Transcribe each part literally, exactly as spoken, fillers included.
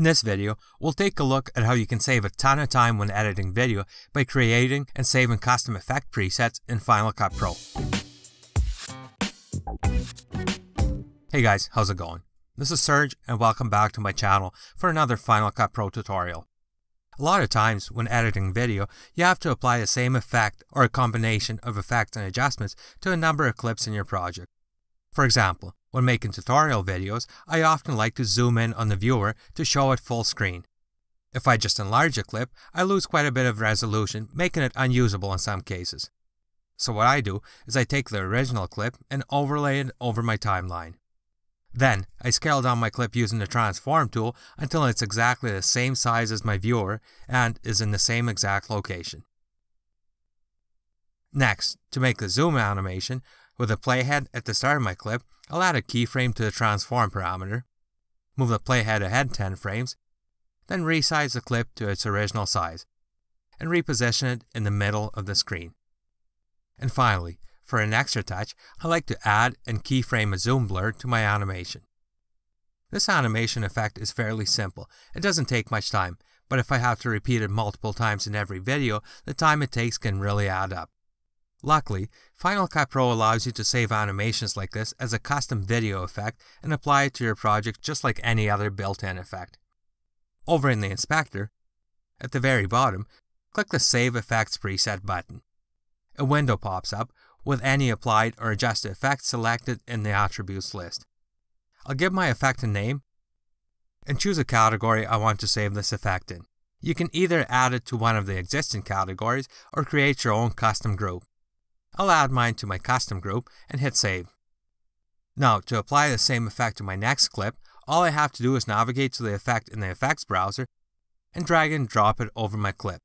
In this video, we'll take a look at how you can save a ton of time when editing video by creating and saving custom effect presets in Final Cut Pro. Hey guys, how's it going? This is Serge and welcome back to my channel for another Final Cut Pro tutorial. A lot of times when editing video, you have to apply the same effect or a combination of effects and adjustments to a number of clips in your project. For example, when making tutorial videos, I often like to zoom in on the viewer to show it full screen. If I just enlarge a clip, I lose quite a bit of resolution, making it unusable in some cases. So what I do is I take the original clip and overlay it over my timeline. Then, I scale down my clip using the transform tool until it's exactly the same size as my viewer and is in the same exact location. Next, to make the zoom animation, with the playhead at the start of my clip, I'll add a keyframe to the transform parameter, move the playhead ahead ten frames, then resize the clip to its original size, and reposition it in the middle of the screen. And finally, for an extra touch, I like to add and keyframe a zoom blur to my animation. This animation effect is fairly simple, it doesn't take much time, but if I have to repeat it multiple times in every video, the time it takes can really add up. Luckily, Final Cut Pro allows you to save animations like this as a custom video effect and apply it to your project just like any other built-in effect. Over in the inspector, at the very bottom, click the Save Effects preset button. A window pops up with any applied or adjusted effect selected in the attributes list. I'll give my effect a name and choose a category I want to save this effect in. You can either add it to one of the existing categories or create your own custom group. I'll add mine to my custom group and hit save. Now, to apply the same effect to my next clip, all I have to do is navigate to the effect in the effects browser and drag and drop it over my clip.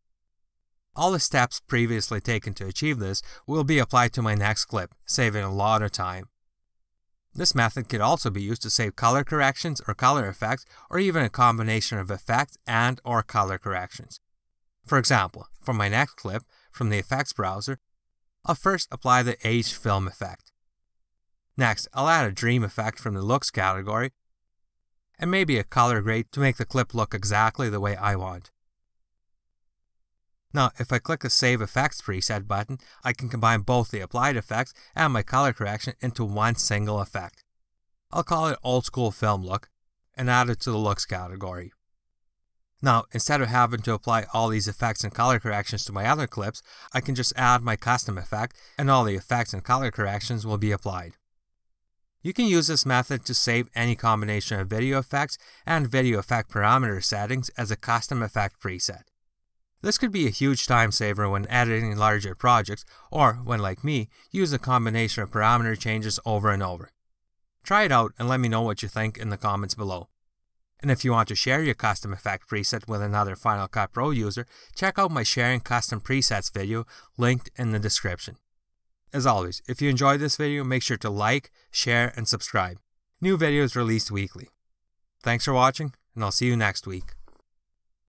All the steps previously taken to achieve this will be applied to my next clip, saving a lot of time. This method could also be used to save color corrections or color effects, or even a combination of effects and or color corrections. For example, for my next clip, from the effects browser, I'll first apply the Age Film effect. Next, I'll add a Dream effect from the Looks category, and maybe a color grade to make the clip look exactly the way I want. Now, if I click the Save Effects preset button, I can combine both the applied effects and my color correction into one single effect. I'll call it Old School Film Look, and add it to the Looks category. Now, instead of having to apply all these effects and color corrections to my other clips, I can just add my custom effect and all the effects and color corrections will be applied. You can use this method to save any combination of video effects and video effect parameter settings as a custom effect preset. This could be a huge time saver when editing larger projects or, when like me, use a combination of parameter changes over and over. Try it out and let me know what you think in the comments below. And if you want to share your custom effect preset with another Final Cut Pro user, check out my sharing custom presets video linked in the description. As always, if you enjoyed this video, make sure to like, share and subscribe. New videos released weekly. Thanks for watching and I'll see you next week.